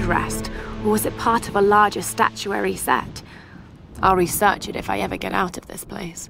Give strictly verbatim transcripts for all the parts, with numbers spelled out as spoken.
headrest, or was it part of a larger statuary set? I'll research it if I ever get out of this place.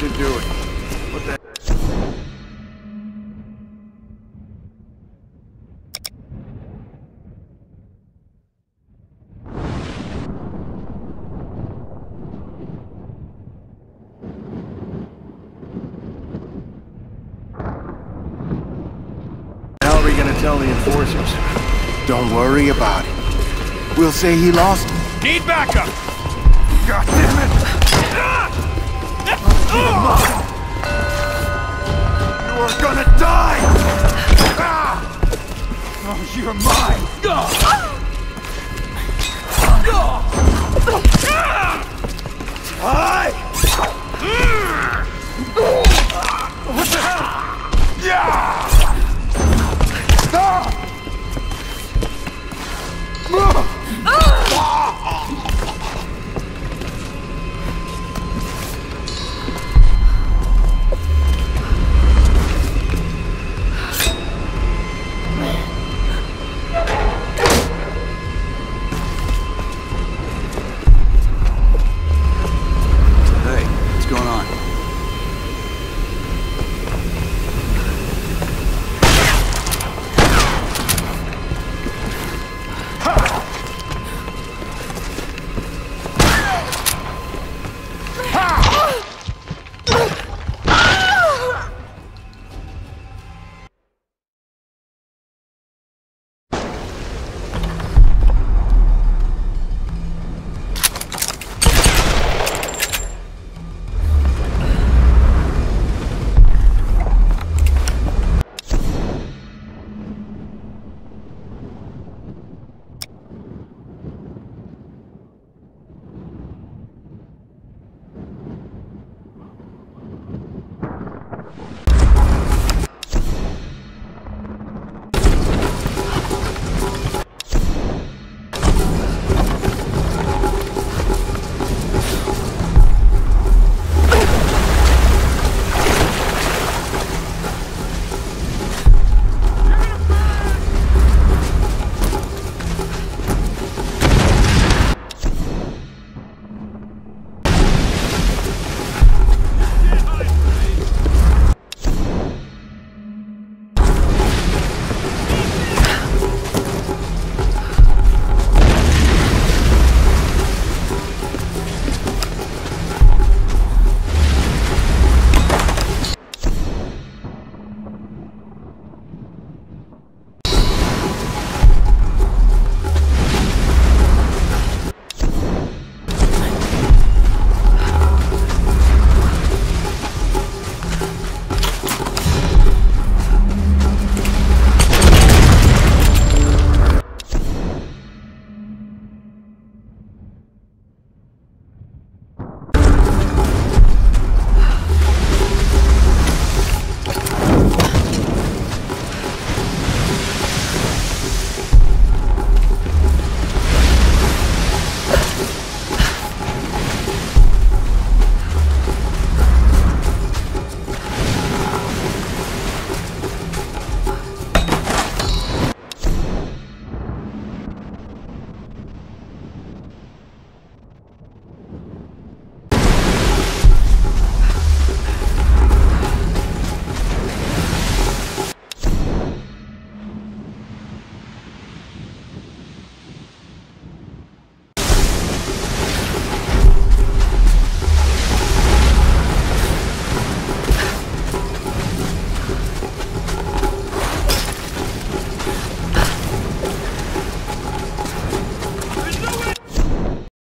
should do it. What the hell are we gonna tell the enforcers? Don't worry about it. We'll say he lost. Need backup! God damn it! You are gonna die! Oh, you're mine! I